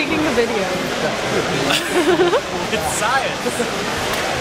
taking the video. It's science.